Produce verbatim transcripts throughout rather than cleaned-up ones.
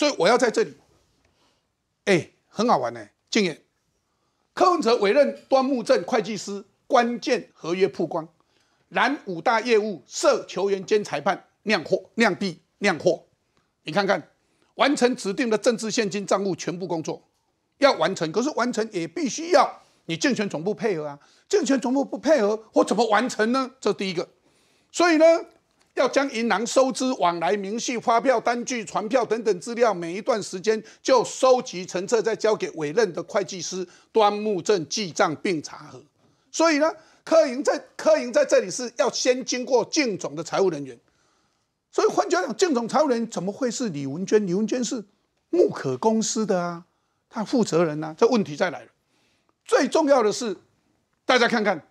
所以我要在这里，哎，很好玩呢、欸。静言，柯文哲委任端木正会计师，关键合约曝光，蓝五大业务涉球员兼裁判酿祸、酿弊、酿祸。你看看，完成指定的政治现金账务全部工作要完成，可是完成也必须要你竞选总部配合啊，竞选总部不配合，我怎么完成呢？这第一个，所以呢。 要将银行收支往来明细、发票、单据、传票等等资料，每一段时间就收集成册，再交给委任的会计师端木正记账并查核。所以呢，科营在科营在这里是要先经过竞总的财务人员。所以换句话讲，竞总财务人员怎么会是李文娟？李文娟是木可公司的啊，他负责人啊。这问题再来了，最重要的是，大家看看。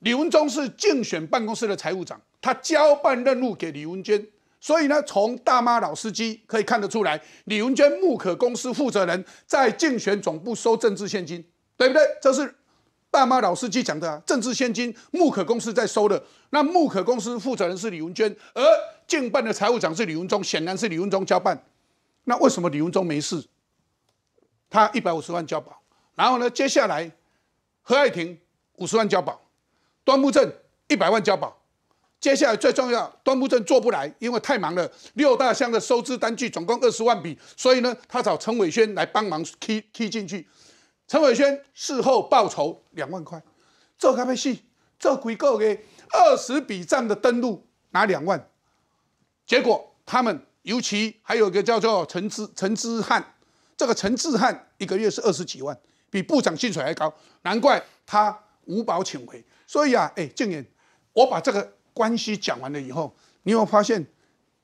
李文忠是竞选办公室的财务长，他交办任务给李文娟，所以呢，从大妈老司机可以看得出来，李文娟木可公司负责人在竞选总部收政治现金，对不对？这是大妈老司机讲的、啊，政治现金木可公司在收的。那木可公司负责人是李文娟，而竞办的财务长是李文忠，显然是李文忠交办。那为什么李文忠没事？他一百五十万交保，然后呢，接下来何爱婷五十万交保。 端木正一百万交保，接下来最重要，端木正做不来，因为太忙了。六大箱的收支单据总共二十万笔，所以呢，他找陈伟轩来帮忙踢踢进去。陈伟轩事后报酬两万块，做咖啡戏，做回购给二十笔账的登录拿两万，结果他们尤其还有一个叫做陈志陈志汉，这个陈志汉一个月是二十几万，比部长薪水还高，难怪他无保请回。 所以啊，哎、欸，静言，我把这个关系讲完了以后，你有发现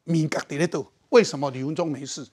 敏感点在斗？为什么李文忠没事？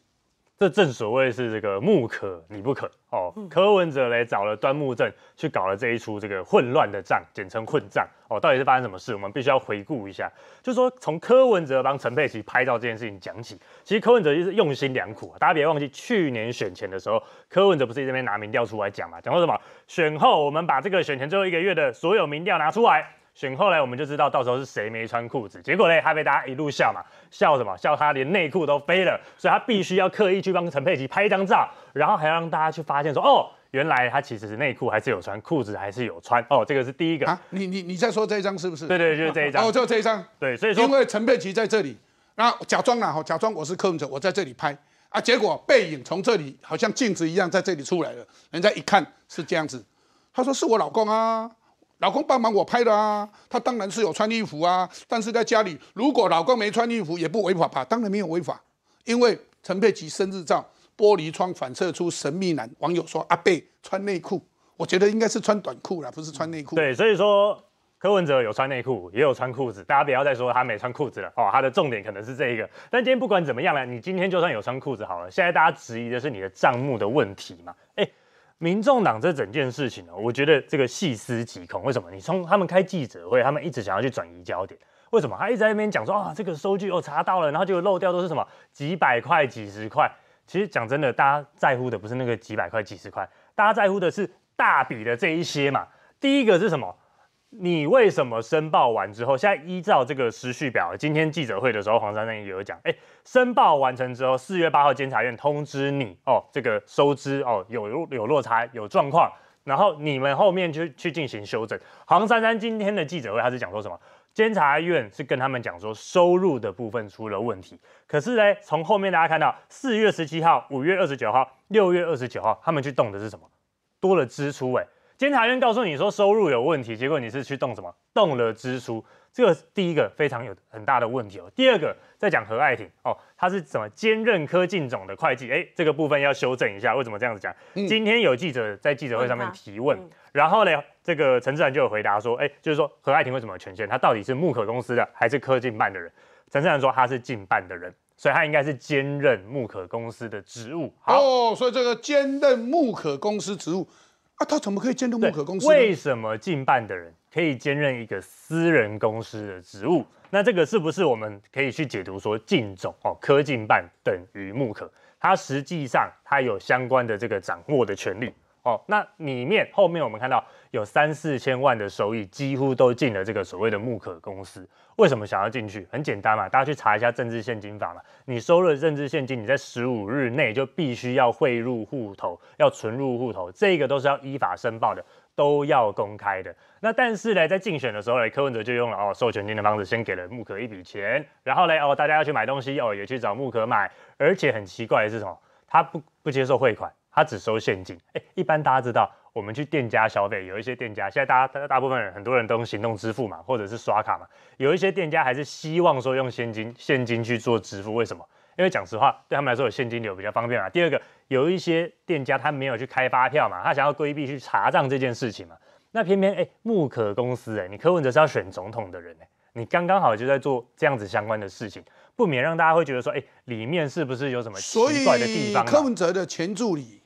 这正所谓是这个木可你不可哦。嗯、柯文哲嘞找了端木正去搞了这一出这个混乱的账，简称混账哦。到底是发生什么事？我们必须要回顾一下，就是说从柯文哲帮陈佩琪拍照这件事情讲起。其实柯文哲就是用心良苦、啊，大家别忘记去年选前的时候，柯文哲不是这边拿民调出来讲嘛，讲说什么？ 选后，我们把这个选前最后一个月的所有民调拿出来，选后来我们就知道到时候是谁没穿裤子。结果嘞，他被大家一路笑嘛，笑什么？笑他连内裤都飞了，所以他必须要刻意去帮陈佩琪拍一张照，然后还要让大家去发现说，哦，原来他其实是内裤还是有穿，裤子还是有穿。哦，这个是第一个。啊、你你你在说这一张是不是？对对，就是这一张。哦，就这一张。对，所以说因为陈佩琪在这里，那假装啦，假装我是柯文哲，我在这里拍。 啊！结果背影从这里好像镜子一样，在这里出来了。人家一看是这样子，他说：“是我老公啊，老公帮忙我拍的啊。”他当然是有穿衣服啊，但是在家里如果老公没穿衣服也不违法吧？当然没有违法，因为陈佩琪生日照玻璃窗反射出神秘男。网友说：“阿贝穿内裤。”我觉得应该是穿短裤啦，不是穿内裤。对，所以说。 柯文哲有穿内裤，也有穿裤子，大家不要再说他没穿裤子了哦。他的重点可能是这一个，但今天不管怎么样了，你今天就算有穿裤子好了。现在大家质疑的是你的账目的问题嘛？哎、欸，民众党这整件事情呢、喔，我觉得这个细思极恐。为什么？你从他们开记者会，他们一直想要去转移焦点，为什么？他一直在那边讲说啊，这个收据哦查到了，然后结果漏掉都是什么几百块、几十块。其实讲真的，大家在乎的不是那个几百块、几十块，大家在乎的是大笔的这一些嘛。第一个是什么？ 你为什么申报完之后，现在依照这个时序表，今天记者会的时候，黄珊珊也有讲，哎，申报完成之后， 四月八号监察院通知你哦，这个收支哦有有落差有状况，然后你们后面就去进行修正。黄珊珊今天的记者会，她是讲说什么？监察院是跟他们讲说收入的部分出了问题，可是呢，从后面大家看到四月十七号、五月二十九号、六月二十九号，他们去动的是什么？多了支出哎、欸。 监察院告诉你说收入有问题，结果你是去动什么？动了支出，这个第一个非常有很大的问题哦。第二个在讲何爱婷哦，她是怎么兼任柯进总的会计？哎，这个部分要修正一下，为什么这样子讲？嗯、今天有记者在记者会上面提问，嗯、然后呢，这个陈志涵就有回答说，哎，就是说何爱婷为什么有权限？她到底是木可公司的还是柯进办的人？陈志涵说她是进办的人。 所以他应该是兼任木可公司的职务。好哦，所以这个兼任木可公司职务啊，他怎么可以兼任木可公司？为什么竞办的人可以兼任一个私人公司的职务？那这个是不是我们可以去解读说竞总哦，柯竞办等于木可？他实际上他有相关的这个掌握的权利。哦，那里面后面我们看到有三四千万的收益，几乎都进了这个所谓的木可公司。为什么想要进去？很简单嘛，大家去查一下政治现金法嘛。你收了政治现金，你在十五日内就必须要汇入户头，要存入户头，这个都是要依法申报的，都要公开的。那但是呢，在竞选的时候呢，柯文哲就用了哦授权金的方式，先给了木可一笔钱，然后呢哦大家要去买东西哦也去找木可买，而且很奇怪的是什么？他不不接受汇款。 他只收现金。哎、欸，一般大家知道，我们去店家消费，有一些店家现在大家大部分人很多人都用行动支付嘛，或者是刷卡嘛。有一些店家还是希望说用现金，现金去做支付。为什么？因为讲实话，对他们来说有现金流比较方便嘛。第二个，有一些店家他没有去开发票嘛，他想要规避去查账这件事情嘛。那偏偏哎、欸，木可公司哎、欸，你柯文哲是要选总统的人哎、欸，你刚刚好就在做这样子相关的事情。 不免让大家会觉得说，哎、欸，里面是不是有什么奇怪的地方？柯文哲的前助理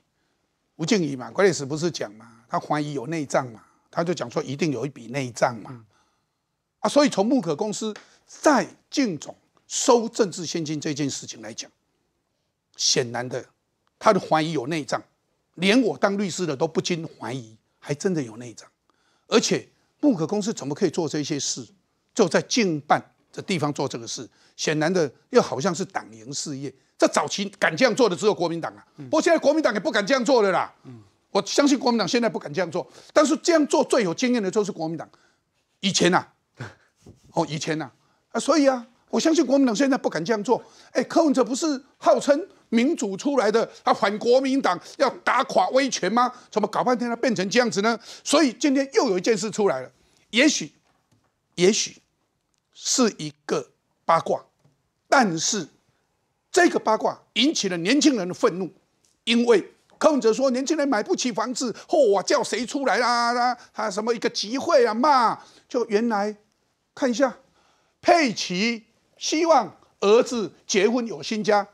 吴敬怡嘛，管理室不是讲嘛，他怀疑有内账嘛，他就讲说一定有一笔内账嘛，嗯、啊，所以从木可公司在靳总收政治现金这件事情来讲，显然的，他的怀疑有内账，连我当律师的都不禁怀疑，还真的有内账，而且木可公司怎么可以做这些事？就在靳办。 这地方做这个事，显然的又好像是党营事业。这早期敢这样做的只有国民党啊，嗯、不过现在国民党也不敢这样做了啦。嗯、我相信国民党现在不敢这样做，但是这样做最有经验的就是国民党。以前呐、啊，哦，以前呐、啊，啊，所以啊，我相信国民党现在不敢这样做。哎，柯文哲不是号称民主出来的，他反国民党要打垮威权吗？怎么搞半天他变成这样子呢？所以今天又有一件事出来了，也许，也许。 是一个八卦，但是这个八卦引起了年轻人的愤怒，因为柯文哲说年轻人买不起房子，嚯、哦，叫谁出来啦、啊、啦，他、啊、什么一个集会啊嘛，就原来看一下，佩奇希望儿子结婚有新家，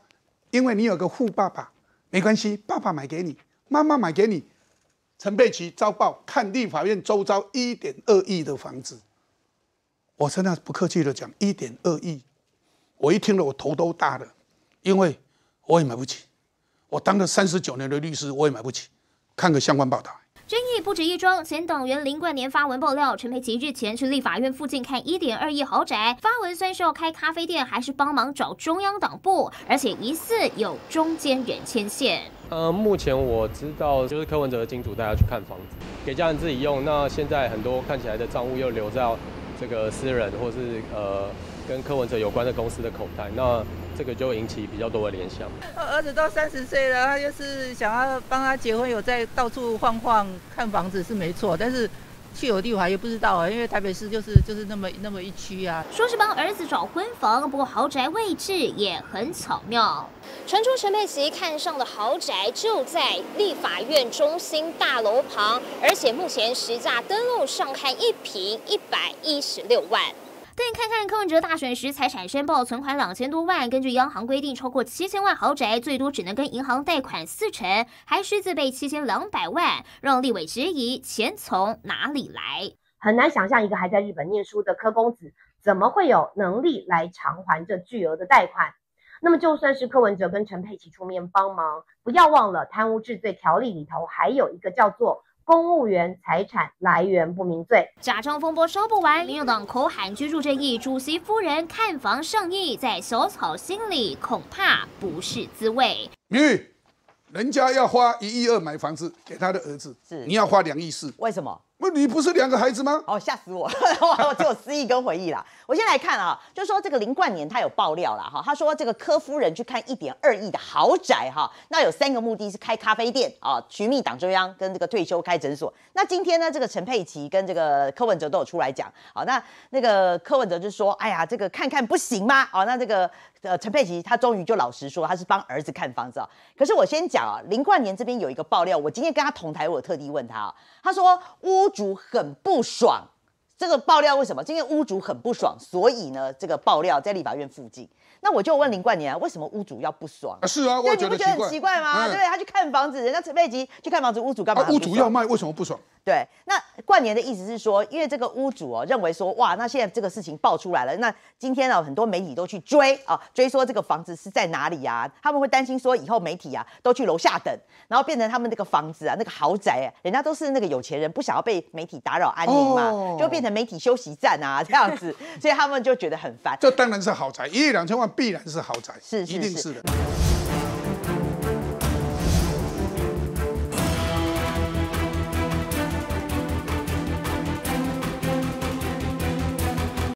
因为你有个富爸爸，没关系，爸爸买给你，妈妈买给你。陈佩奇遭报，看立法院周遭 一点二亿的房子。 我真的不客气的讲， 一点二亿，我一听了我头都大了，因为我也买不起。我当了三十九年的律师，我也买不起。看个相关报道。 争议不止一桩。前党员林冠年发文爆料，陈佩琪日前去立法院附近看 一点二亿豪宅，发文虽是要开咖啡店，还是帮忙找中央党部，而且疑似有中间人牵线。呃，目前我知道就是柯文哲的金主带他去看房子，给家人自己用。那现在很多看起来的账务又留在这个私人或是呃跟柯文哲有关的公司的口袋，那这个就引起比较多的联想。儿子都三十岁了，他就是想要帮他结婚，有在到处晃晃。 看房子是没错，但是去有地我还也不知道啊，因为台北市就是就是那么那么一区啊。说是帮儿子找婚房，不过豪宅位置也很巧妙。传出陈佩琪看上的豪宅就在立法院中心大楼旁，而且目前实价登录上看一坪一百一十六万。 但看看柯文哲大选时财产申报存款两千多万，根据央行规定，超过七千万豪宅最多只能跟银行贷款四成，还需自备七千两百万，让立委质疑钱从哪里来。很难想象一个还在日本念书的柯公子怎么会有能力来偿还这巨额的贷款。那么就算是柯文哲跟陈佩琪出面帮忙，不要忘了贪污治罪条例里头还有一个叫做。 公务员财产来源不明罪，假账风波烧不完。民众党口喊居住正义，主席夫人看房上亿，在小草心里恐怕不是滋味。明玉，人家要花一亿二买房子给他的儿子，你要花两亿四，为什么？ 那你不是两个孩子吗？哦，吓死我！我只有思忆跟回忆啦。我先来看啊，就说这个林冠年他有爆料啦，哈，他说这个柯夫人去看 一点二亿的豪宅哈，那有三个目的是开咖啡店啊，寻觅党中央跟这个退休开诊所。那今天呢，这个陈佩琪跟这个柯文哲都有出来讲，好，那那个柯文哲就说，哎呀，这个看看不行吗？哦，那这个呃陈佩琪他终于就老实说，他是帮儿子看房子啊。可是我先讲啊，林冠年这边有一个爆料，我今天跟他同台，我特地问他啊，他说屋。 屋主很不爽，这个爆料为什么？因为屋主很不爽，所以呢，这个爆料在立法院附近。那我就问林冠年、啊，为什么屋主要不爽？啊是啊，我觉得你不觉得很奇怪吗？嗯、对不对？他去看房子，人家陈佩琪去看房子，屋主干嘛、啊？屋主要卖，为什么不爽？对，那冠年的意思是说，因为这个屋主哦认为说，哇，那现在这个事情爆出来了，那今天啊很多媒体都去追啊，追说这个房子是在哪里啊，他们会担心说以后媒体啊都去楼下等，然后变成他们那个房子啊那个豪宅、啊，人家都是那个有钱人，不想要被媒体打扰安宁嘛， oh. 就变成媒体休息站啊这样子，所以他们就觉得很烦。这当然是豪宅，一亿两千万必然是豪宅，是是是一定是的。